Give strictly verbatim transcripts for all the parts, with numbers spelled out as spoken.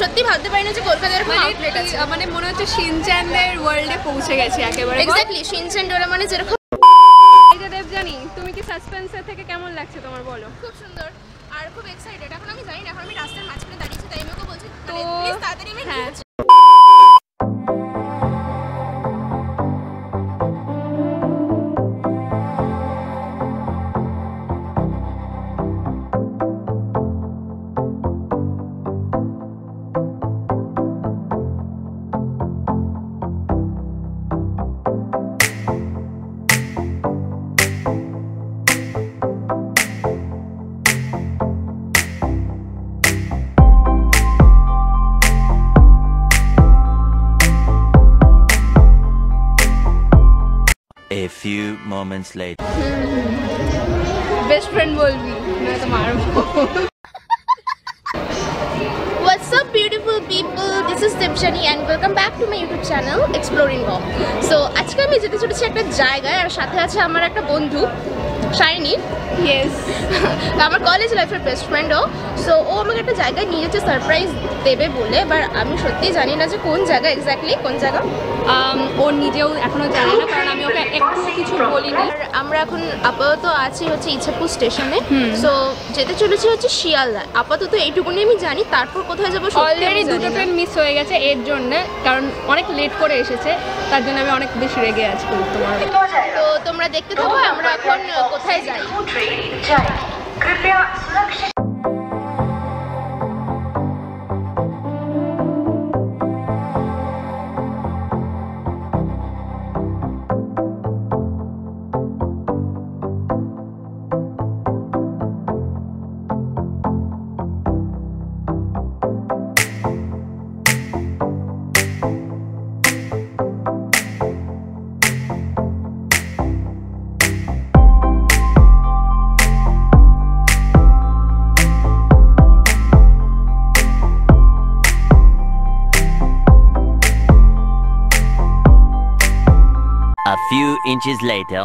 সত্যি ভাবতে পারি না যে কলকাতার কোনো আউটলেট আছে। মানে মনে হচ্ছে শিনচ্যানের ওয়ার্ল্ডে পৌঁছে গেছি একেবারে। এক্স্যাক্টলি, শিনচ্যান ডোরেমনে যেরকম। এটা দেব জানি তুমি কি সাসপেন্সের থেকে কেমন লাগছে তোমার বলো? খুব সুন্দর আর খুব এক্সাইটেড। এখন আমি জানি না, এখন আমি রাস্তার মাঝখানে দাঁড়িয়েছি তাই আমি ওকে বলছি তো প্লিজ তাড়াতাড়ি এমন নিয়ে। A few moments later. Hmm. Best friend will be tomorrow. What's up beautiful people, this is Shaini and welcome back to my YouTube channel Explore in Bong. So আজকে আমি যেতে চলেছি একটা জায়গায় আর সাথে আছে আমার একটা বন্ধু Shaini. Yes. আমার কলেজ লাইফের বেস্ট ফ্রেন্ড ও। সো ও আমাকে একটা জায়গায় নিয়ে যাচ্ছে সারপ্রাইজ দেবে বলে, বাট আমি সত্যি জানি না যে কোন জায়গা এক্স্যাক্টলি কোন জায়গা। ও নিজেও এখনো জানে না কারণ আমি ওকে একটু কিছু বলিনি। আমরা এখন আপাতত আছি হচ্ছে ইচ্ছাপুর স্টেশনে। সো যেতে চলেছি হচ্ছে শিয়ালদা। আপাতত এইটুকুনি আমি জানি, তারপর কোথায় যাবো অলরেডি দুটো ট্রেন মিস হয়ে গেছে এর জন্য, কারণ অনেক লেট করে এসেছে তার জন্য আমি অনেক বেশি রেগে আছি তোমার। তো তোমরা দেখতে থাকো আমরা এখন কোথায় যাই। A few inches later.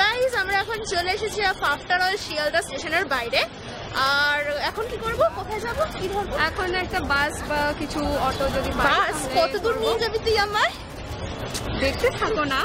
Guys, আমরা এখন চলে এসেছি আফটার অল শিয়ালদা স্টেশনের বাইরে। আর এখন কি করব, কোথায় যাব, কি ধরব? এখন একটা বাস বা কিছু অটো যদি বাস কত দূর নিয়ে যাবে তুই আমায় দেখতে থাকো না।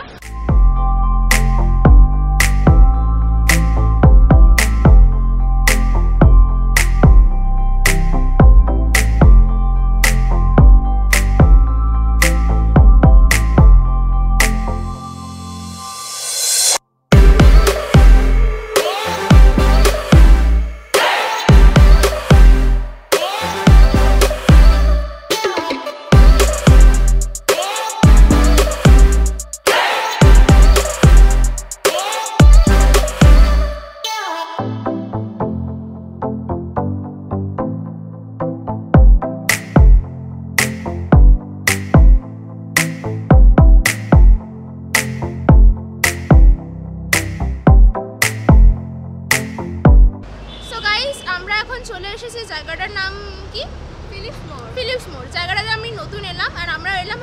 চলে এসেছি, জায়গাটার নাম কি ফিলিপস মোড়। ফিলিপস মোড় জায়গাটাতে আমি নতুন এলাম আর আমরা এলাম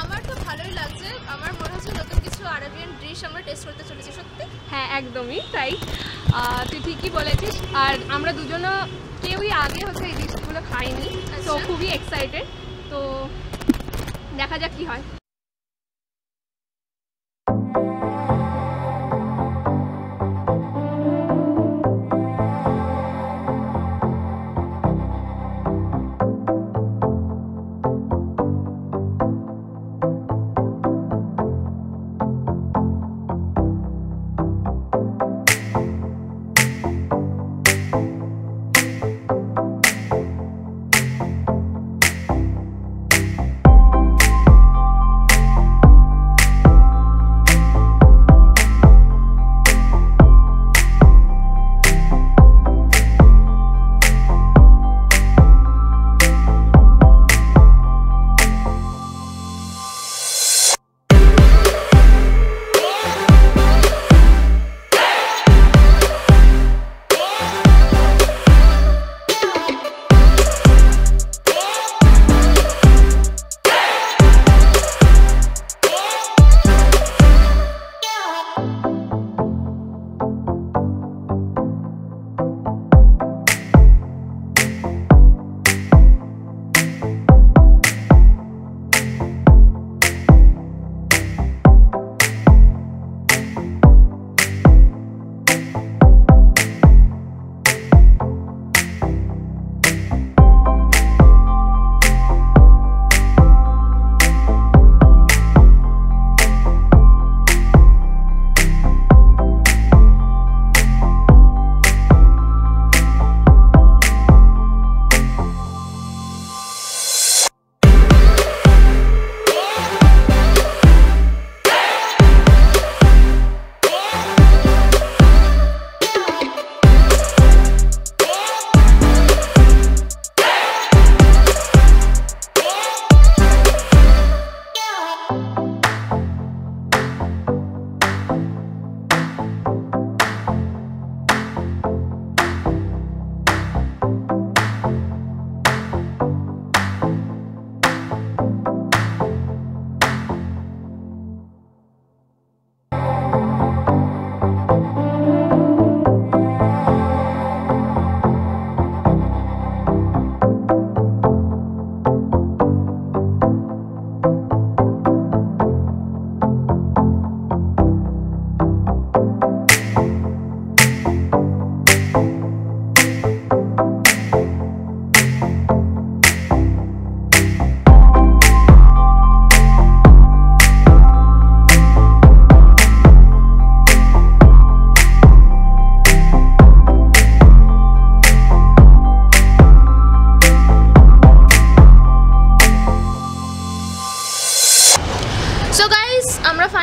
আমার তো ভালোই লাগছে। আমার মনে হচ্ছে নতুন কিছু আরবিয়ান ডিশ আমরা টেস্ট করতে চলেছি। সত্যি? হ্যাঁ একদমই তাই, তুই ঠিকই বলেছিস। আর আমরা দুজনও কেউই আগে হচ্ছে এই ডিশগুলো খাইনি, তো খুবই এক্সাইটেড। তো দেখা যাক কী হয়।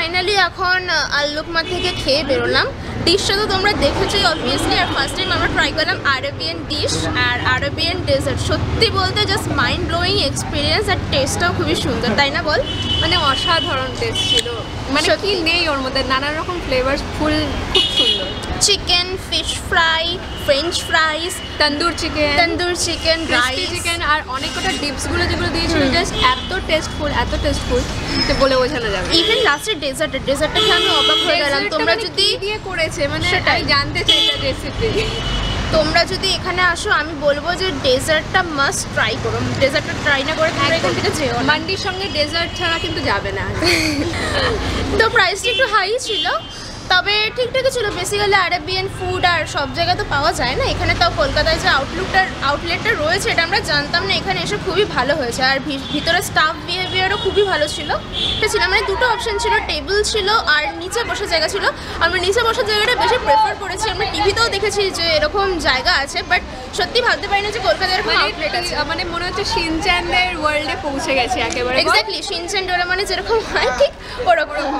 ফাইনালি এখন আলুকমা থেকে খেয়ে বেরোলাম। ডিশটা তো তোমরা দেখেছোই অবভিয়াসলি, আর ফার্স্ট টাইম আমরা ট্রাই করলাম আরবিয়ান ডিশ আর আরবিয়ান ডেজার্ট। সত্যি বলতে জাস্ট মাইন্ড ব্লোয়িং এক্সপিরিয়েন্স, আর টেস্টটাও খুবই সুন্দর, তাই না বল? মানে অসাধারণ টেস্ট ছিল, মানে কি নেই ওর মধ্যে, নানা রকম ফ্লেভার ফুল, খুব সুন্দর। Chicken, fish fry, French fries, tandoor chicken, tandoor chicken rice chicken, আর অনেক কটা ডিপসগুলো যেগুলো দিয়েছিল জাস্ট এত টেস্টফুল, এত টেস্টফুল যে বলে বোঝানো যাবে। ইভেন লাস্টের ডেজার্ট, ডেজার্টটা আমি অবাক হয়ে গেলাম। তোমরা যদি দিয়ে করেছে মানে সেটাই জানতে চাইটা রেসিপি। তোমরা যদি এখানে আসো আমি বলবো যে ডেজার্টটা মাস্ট ট্রাই করো। ডেজার্টটা ট্রাই না করে তোমরা এখান থেকে যেও না, মান্ডির সঙ্গে ডেজার্ট ছাড়া কিন্তু যাবে না। তো প্রাইসটা একটু হাই ছিল, তবে ঠিকঠাকই ছিল। বেসিক্যালি আরবিয়ান ফুড আর সব জায়গায় তো পাওয়া যায় না, এখানে তাও কলকাতায় যে আউটলুকটা আউটলেটটা রয়েছে এটা আমরা জানতাম না, এখানে এসে খুবই ভালো হয়েছে। আর ভিতরে স্টাফ বিহেভিয়ারও খুবই ভালো ছিল। এটা ছিল মানে দুটো অপশান ছিল, টেবিল ছিল আর নিচে বসার জায়গা ছিল। আমরা নিচে বসার জায়গাটা বেশি প্রেফার করেছি, আমরা টিভিতেও দেখেছি যে এরকম জায়গা আছে, বাট সত্যি ভাবতে পারি না যে কলকাতায় এরকম আউটলেট আছে। মানে মনে হচ্ছে শিনচ্যানের ওয়ার্ল্ডে পৌঁছে গেছে একেবারে। এক্স্যাক্টলি শিনচ্যান ডোরেমনে যেরকম হয় ঠিক ওরকম।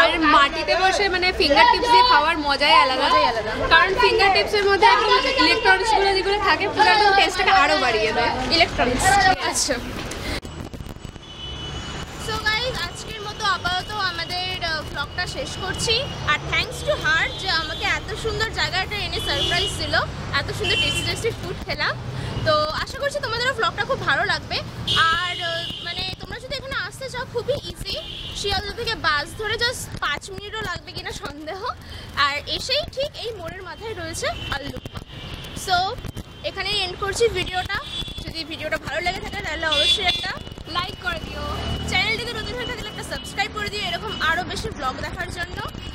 আর মাটিতে বসে মানে ফিঙ্গার টিপস দিয়ে খাওয়ার মজাই আলাদা, কারণ ফিঙ্গার টিপসের মধ্যে ইলেকট্রনিক্সগুলো যেগুলো থাকে পুরো টেস্টটাকে আরও বাড়িয়ে দেয় ইলেকট্রনিক্স। আচ্ছা সো গাইস, আজকের মতো আপাতত আমাদের ব্লগটা শেষ করছি। আর থ্যাঙ্কস টু হার্ট যে আমাকে এত সুন্দর জায়গাটা এনে সারপ্রাইজ দিল, এত সুন্দর টেস্টি টেস্টি ফুড খেলাম। তো আশা করছি তোমাদেরও ব্লগটা খুব ভালো লাগবে। আর মানে তোমরা যদি এখানে আসতে চাও খুবই ইজি, শিয়ালদা থেকে বাস ধরে জাস্ট পাঁচ মিনিটও লাগবে কিনা সন্দেহ, আর এসেই ঠিক এই মোড়ের মাথায় রয়েছে আলুকমা। সো এখানেই এন্ড করছি ভিডিওটা। যদি ভিডিওটা ভালো লাগে থাকে তাহলে অবশ্যই একটা লাইক করে দিও, চ্যানেলটিতে নতুন হয়ে থাকলে একটা সাবস্ক্রাইব করে দিও এরকম আরও বেশি ব্লগ দেখার জন্য।